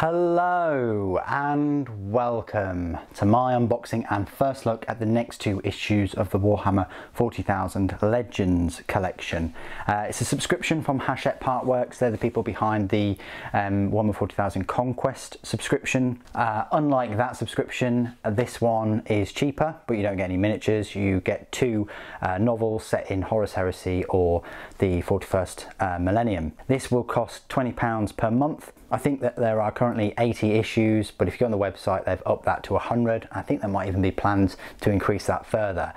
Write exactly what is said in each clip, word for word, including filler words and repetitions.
Hello and welcome to my unboxing and first look at the next two issues of the Warhammer forty thousand Legends collection. Uh, it's a subscription from Hachette Parkworks. They're the people behind the um, Warhammer forty thousand Conquest subscription. Uh, unlike that subscription, this one is cheaper, but you don't get any miniatures. You get two uh, novels set in Horus Heresy or the forty-first uh, millennium. This will cost twenty pounds per month. I think that there are currently eighty issues, but if you go on the website, they've upped that to one hundred. I think there might even be plans to increase that further.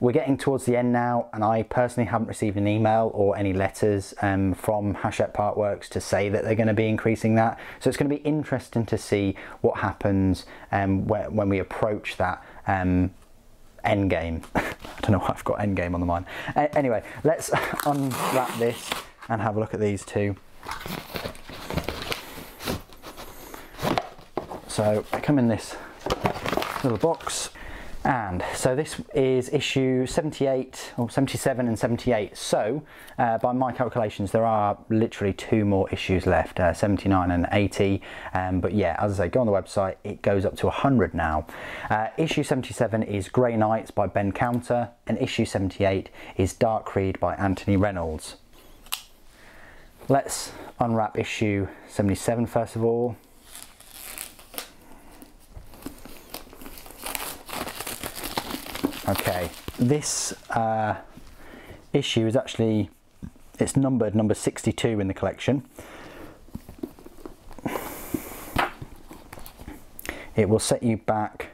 We're getting towards the end now, and I personally haven't received an email or any letters um, from Hachette Parkworks to say that they're going to be increasing that. So it's going to be interesting to see what happens um, where, when we approach that um, end game. I don't know why I've got end game on the mind. Uh, anyway, let's unwrap this and have a look at these two. So they come in this little box, and so this is issue seventy-eight or seventy-seven and seventy-eight. So uh, by my calculations, there are literally two more issues left, uh, seventy-nine and eighty. Um, but yeah, as I say, go on the website. It goes up to one hundred now. Uh, issue seventy-seven is Grey Knights by Ben Counter, and issue seventy-eight is Dark Crusade by Anthony Reynolds. Let's unwrap issue seventy-seven first of all. Okay, this uh, issue is actually, it's numbered number sixty-two in the collection. It will set you back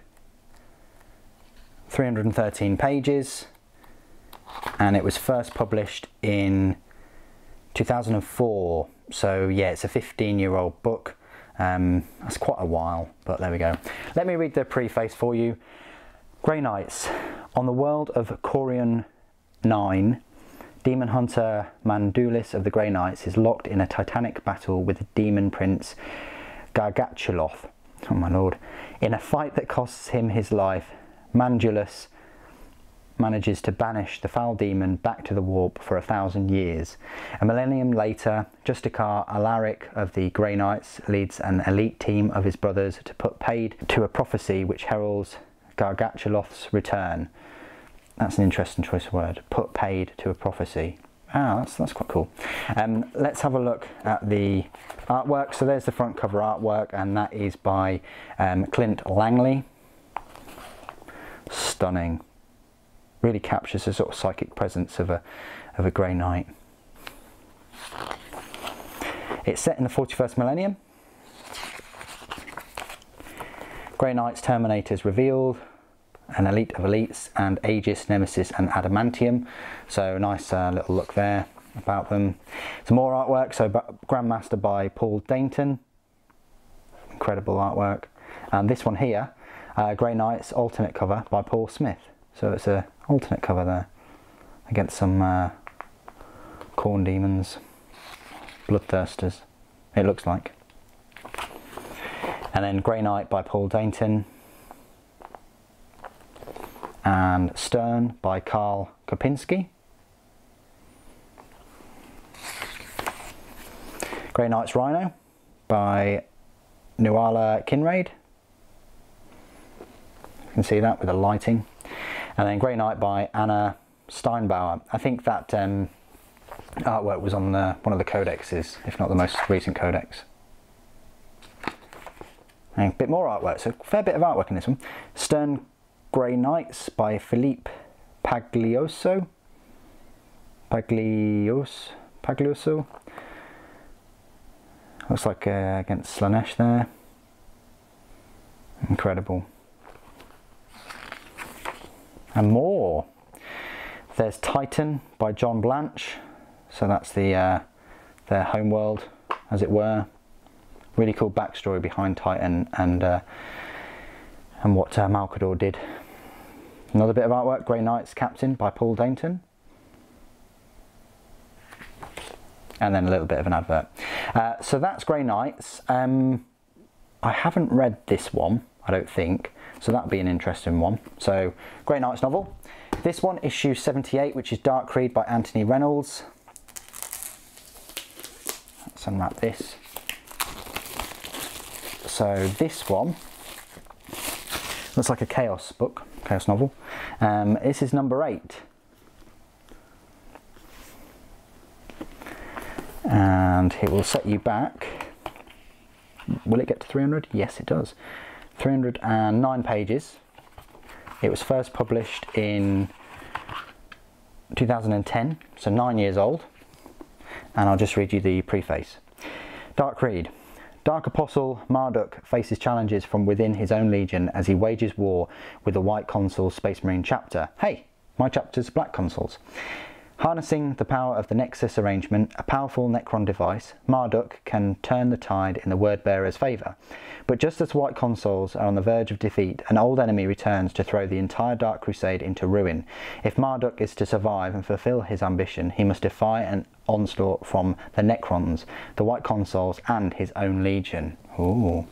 three hundred thirteen pages, and it was first published in two thousand four. So yeah, it's a fifteen year old book. Um, that's quite a while, but there we go. Let me read the preface for you. Grey Knights. On the world of Corion nine, demon hunter Mandulus of the Grey Knights is locked in a titanic battle with the demon prince Gargatuloth. Oh my lord. In a fight that costs him his life, Mandulus manages to banish the foul demon back to the warp for a thousand years. A millennium later, Justicar Alaric of the Grey Knights leads an elite team of his brothers to put paid to a prophecy which heralds Gargatuloth's return. That's an interesting choice of word. Put paid to a prophecy. Ah, that's, that's quite cool. Um, let's have a look at the artwork. So there's the front cover artwork, and that is by um, Clint Langley. Stunning. Really captures the sort of psychic presence of a, of a Grey Knight. It's set in the forty-first millennium. Grey Knights Terminators revealed, an elite of elites, and Aegis, Nemesis and Adamantium. So nice uh, little look there about them. Some more artwork, so Grandmaster by Paul Dainton. Incredible artwork. And this one here, uh, Grey Knights alternate cover by Paul Smith. So it's an alternate cover there against some uh, corn demons, Bloodthirsters, it looks like. And then Grey Knight by Paul Dayton, and Stern by Karl Kopinski. Grey Knight's Rhino by Nuala Kinraid. You can see that with the lighting. And then Grey Knight by Anna Steinbauer. I think that um, artwork was on the, one of the codexes, if not the most recent codex. And a bit more artwork, so a fair bit of artwork in this one. Stern Grey Knights by Philippe Paglioso. Paglios, Paglioso. Looks like uh, against Slanesh there. Incredible. And more. There's Titan by John Blanche. So that's the uh, their homeworld, as it were. Really cool backstory behind Titan and uh, and what uh, Malcador did. Another bit of artwork, Grey Knights Captain by Paul Dainton. And then a little bit of an advert. Uh, so that's Grey Knights. Um, I haven't read this one, I don't think. So that'd be an interesting one. So Grey Knights novel. This one, issue seventy-eight, which is Dark Crusade by Anthony Reynolds. Let's unwrap this. So this one looks like a Chaos book, Chaos novel. Um, this is number eight. And it will set you back. Will it get to three hundred? Yes, it does. three hundred and nine pages. It was first published in two thousand ten, so nine years old. And I'll just read you the preface. Dark Creed. Dark Apostle Marduk faces challenges from within his own legion as he wages war with the White Consuls Space Marine chapter. Hey, my chapter's Black Consuls. Harnessing the power of the Nexus Arrangement, a powerful Necron device, Marduk can turn the tide in the Word Bearers' favour. But just as White Consuls are on the verge of defeat, an old enemy returns to throw the entire Dark Crusade into ruin. If Marduk is to survive and fulfil his ambition, he must defy an onslaught from the Necrons, the White Consuls, and his own legion. Ooh.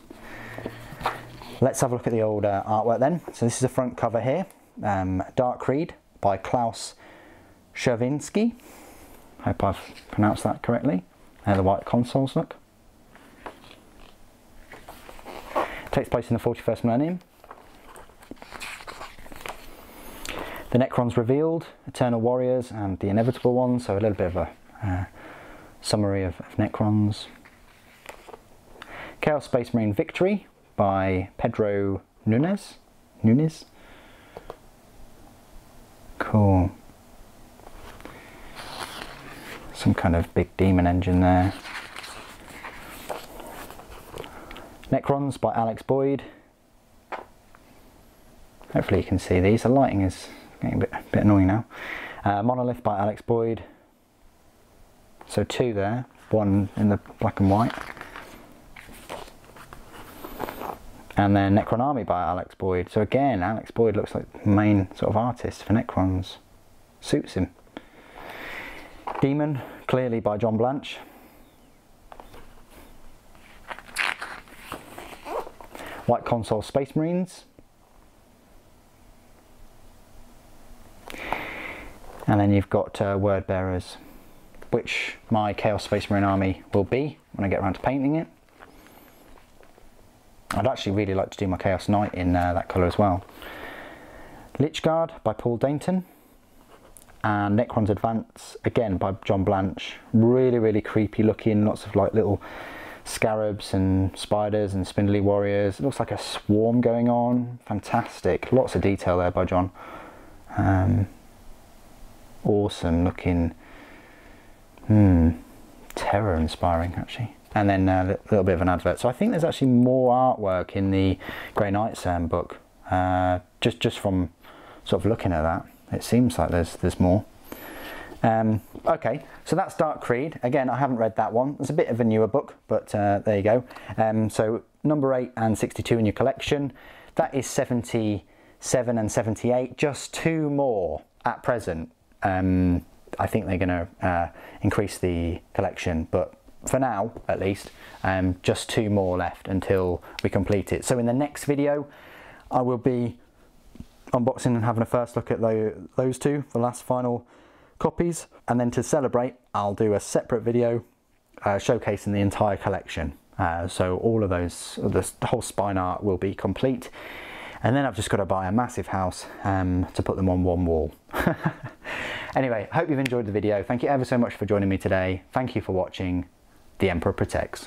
Let's have a look at the old uh, artwork then. So this is the front cover here, um, Dark Creed by Klaus Shervinsky, hope I've pronounced that correctly. There the White Consuls look. It takes place in the forty-first millennium. The Necrons revealed, Eternal Warriors and the Inevitable Ones, so a little bit of a uh, summary of, of Necrons. Chaos Space Marine Victory by Pedro Nunes. Nunes. Cool. Some kind of big demon engine there. Necrons by Alex Boyd. Hopefully you can see these. The lighting is getting a bit, bit annoying now. Uh, Monolith by Alex Boyd. So two there, one in the black and white. And then Necron Army by Alex Boyd. So again, Alex Boyd looks like the main sort of artist for Necrons. Suits him. Demon, clearly by John Blanche. White Console Space Marines. And then you've got uh, Word Bearers, which my Chaos Space Marine army will be when I get around to painting it. I'd actually really like to do my Chaos Knight in uh, that colour as well. Lich Guard by Paul Dainton. And Necron's Advance, again by John Blanche. Really, really creepy looking, lots of like little scarabs and spiders and spindly warriors. It looks like a swarm going on, fantastic. Lots of detail there by John. Um, awesome looking, hmm, terror inspiring actually. And then a little bit of an advert. So I think there's actually more artwork in the Grey Knights um, book, uh, just, just from sort of looking at that. It seems like there's there's more. Um, okay, so that's Dark Creed. Again, I haven't read that one. It's a bit of a newer book, but uh, there you go. Um, so number eight and sixty-two in your collection. That is seventy-seven and seventy-eight. Just two more at present. Um, I think they're going to uh, increase the collection, but for now, at least, um, just two more left until we complete it. So in the next video, I will be unboxing and having a first look at those two, the last final copies, and then to celebrate I'll do a separate video uh, showcasing the entire collection, uh, so all of those, the whole spine art will be complete, and then I've just got to buy a massive house um, to put them on one wall. Anyway, hope you've enjoyed the video. Thank you ever so much for joining me today. Thank you for watching. The Emperor Protects.